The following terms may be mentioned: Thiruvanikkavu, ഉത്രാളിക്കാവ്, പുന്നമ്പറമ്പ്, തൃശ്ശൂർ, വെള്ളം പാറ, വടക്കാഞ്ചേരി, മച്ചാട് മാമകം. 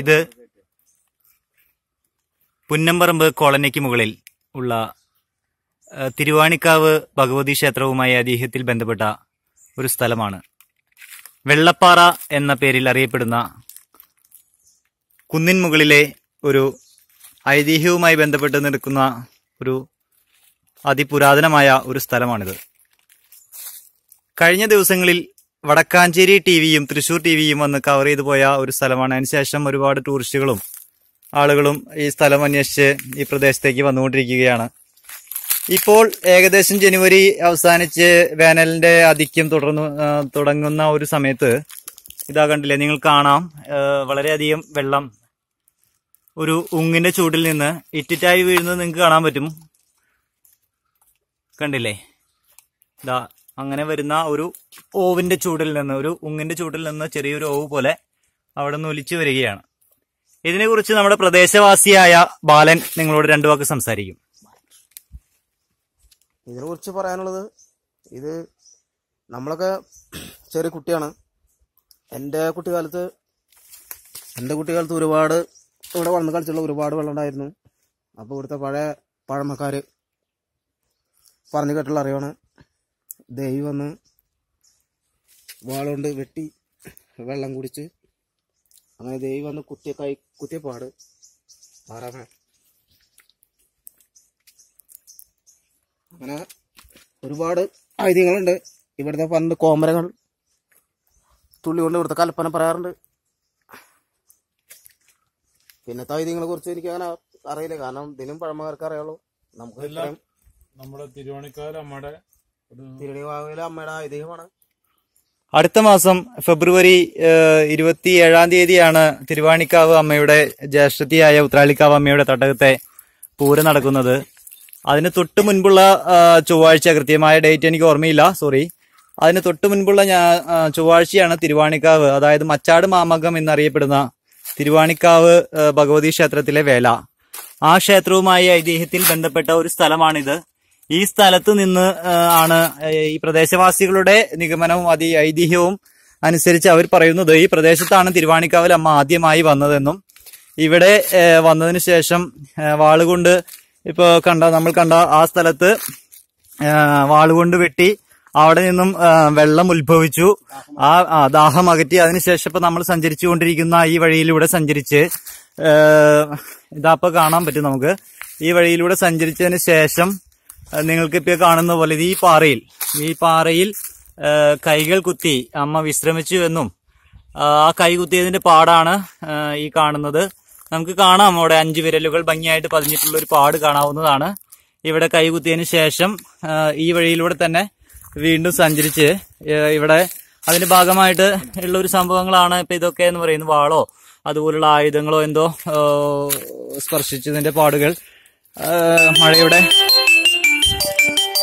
ഇത് പുന്നമ്പറമ്പ് കോളനിക്ക് മുകളിൽ ഉള്ള തിരുവാണിക്കാവ് ഭഗവതി ക്ഷേത്രവുമായി ഐതിഹ്യത്തിൽ ബന്ധപ്പെട്ട ഒരു സ്ഥലമാണ്. വെള്ളപ്പാറ എന്ന പേരിൽ അറിയപ്പെടുന്ന കുന്നിൻ മുകളിലെ ഒരു ഐതിഹ്യവുമായി ബന്ധപ്പെട്ട് നിൽക്കുന്ന ഒരു അതിപുരാതനമായ ഒരു സ്ഥലമാണിത്. കഴിഞ്ഞ ദിവസങ്ങളിൽ വടക്കാഞ്ചേരി ടിവിയും തൃശ്ശൂർ ടിവിയും വന്ന് കവർ ചെയ്തു പോയ ഒരു സ്ഥലമാണ്. അതിനുശേഷം ഒരുപാട് ടൂറിസ്റ്റുകളും ആളുകളും ഈ സ്ഥലം അന്വേഷിച്ച് ഈ പ്രദേശത്തേക്ക് വന്നുകൊണ്ടിരിക്കുകയാണ്. ഇപ്പോൾ ഏകദേശം ജനുവരി അവസാനിച്ച് വേനലിന്റെ ആധിക്യം തുടങ്ങുന്ന ഒരു സമയത്ത് ഇതാ കണ്ടില്ലേ, നിങ്ങൾ കാണാം വളരെയധികം വെള്ളം ഒരു ഉങ്ങിന്റെ ചൂടിൽ നിന്ന് ഇറ്റിറ്റായി വീഴുന്നത് നിങ്ങൾക്ക് കാണാൻ പറ്റും. കണ്ടില്ലേ, ഇതാ അങ്ങനെ വരുന്ന ഒരു ഓവിന്റെ ചൂടിൽ നിന്ന്, ഒരു ഉങ്ങിന്റെ ചൂടിൽ നിന്ന് ചെറിയൊരു ഓവ് പോലെ അവിടെ നിന്ന് ഒലിച്ചു വരികയാണ്. ഇതിനെക്കുറിച്ച് നമ്മുടെ പ്രദേശവാസിയായ ബാലൻ നിങ്ങളോട് രണ്ടു വാക്ക് സംസാരിക്കും. ഇതിനെക്കുറിച്ച് പറയാനുള്ളത്, ഇത് നമ്മളൊക്കെ ചെറിയ കുട്ടിയാണ്. എൻ്റെ കുട്ടിക്കാലത്ത് ഒരുപാട് ഇവിടെ വളർന്നു കളിച്ചുള്ള ഒരുപാട് വെള്ളം ഉണ്ടായിരുന്നു. അപ്പോൾ ഇവിടുത്തെ പഴമക്കാർ പറഞ്ഞു കേട്ടുള്ള അറിവാണ്, ദേവി വന്ന് വാളുകൊണ്ട് വെട്ടി വെള്ളം കുടിച്ച് അങ്ങനെ ദേവി വന്ന് കുത്തിയ പാട് പാറാമ അങ്ങനെ ഒരുപാട് ഐതിഹ്യങ്ങളുണ്ട്. ഇവിടുത്തെ പണ്ട് കോമരങ്ങൾ തുള്ളി കൊണ്ട് ഇവിടുത്തെ കൽപ്പന പറയാറുണ്ട്. പിന്നത്തെ ഐതിഹ്യങ്ങളെ കുറിച്ച് എനിക്ക് അങ്ങനെ അറിയില്ല, കാരണം ഇതിനും പഴമക്കാർക്ക് അറിയാവുള്ളൂ. നമുക്ക് നമ്മുടെ തിരുവാണിക്കാവമ്മയുടെ ഐതിഹ്യമാണ്. അടുത്ത മാസം ഫെബ്രുവരി 27-ാം തീയതിയാണ് തിരുവാണിക്കാവ് അമ്മയുടെ ജ്യേഷ്ഠത്തിയായ ഉത്രാളിക്കാവ് അമ്മയുടെ തട്ടകത്തെ പൂരം നടക്കുന്നത്. അതിന് തൊട്ട് മുൻപുള്ള ചൊവ്വാഴ്ച, കൃത്യമായ ഡേറ്റ് എനിക്ക് ഓർമ്മയില്ല, സോറി, അതിന് തൊട്ട് മുൻപുള്ള ചൊവ്വാഴ്ചയാണ് തിരുവാണിക്കാവ്, അതായത് മച്ചാട് മാമകം എന്നറിയപ്പെടുന്ന തിരുവാണിക്കാവ് ഭഗവതി ക്ഷേത്രത്തിലെ വേല. ആ ക്ഷേത്രവുമായി ഐതിഹ്യത്തിൽ ബന്ധപ്പെട്ട ഒരു സ്ഥലമാണിത്. ഈ സ്ഥലത്ത് നിന്ന് ആണ് ഈ പ്രദേശവാസികളുടെ നിഗമനവും ഐതിഹ്യവും അനുസരിച്ച് അവർ പറയുന്നത് ഈ പ്രദേശത്താണ് തിരുവാണിക്കാവിൽ അമ്മ ആദ്യമായി വന്നതെന്നും ഇവിടെ വന്നതിന് ശേഷം വാളുകൊണ്ട് നമ്മൾ കണ്ട ആ സ്ഥലത്ത് വാളുകൊണ്ട് വെട്ടി അവിടെ നിന്നും വെള്ളം ഉത്ഭവിച്ചു, ആ ദാഹം അകറ്റി. അതിനുശേഷം ഇപ്പൊ നമ്മൾ സഞ്ചരിച്ചു കൊണ്ടിരിക്കുന്ന ഈ വഴിയിലൂടെ സഞ്ചരിച്ച് ഇതാപ്പം കാണാൻ പറ്റും. നമുക്ക് ഈ വഴിയിലൂടെ സഞ്ചരിച്ചതിന് ശേഷം നിങ്ങൾക്കിപ്പോൾ കാണുന്ന പോലെ ഈ പാറയിൽ കൈകൾ കുത്തി അമ്മ വിശ്രമിച്ചു എന്നും ആ കൈ കുത്തിയതിന്റെ പാടാണ് ഈ കാണുന്നത്. നമുക്ക് കാണാം, അവിടെ 5 വിരലുകൾ ഭംഗിയായിട്ട് പതിഞ്ഞിട്ടുള്ള ഒരു പാട് കാണാവുന്നതാണ്. ഇവിടെ കൈ കുത്തിയതിന് ശേഷം ഈ വഴിയിലൂടെ തന്നെ വീണ്ടും സഞ്ചരിച്ച് ഇവിടെ അതിന്റെ ഭാഗമായിട്ട് ഉള്ള ഒരു സംഭവങ്ങളാണ് ഇപ്പൊ ഇതൊക്കെ എന്ന് പറയുന്നത്. വാളോ അതുപോലുള്ള ആയുധങ്ങളോ എന്തോ സ്പർശിച്ചതിന്റെ പാടുകൾ മഴയുടെ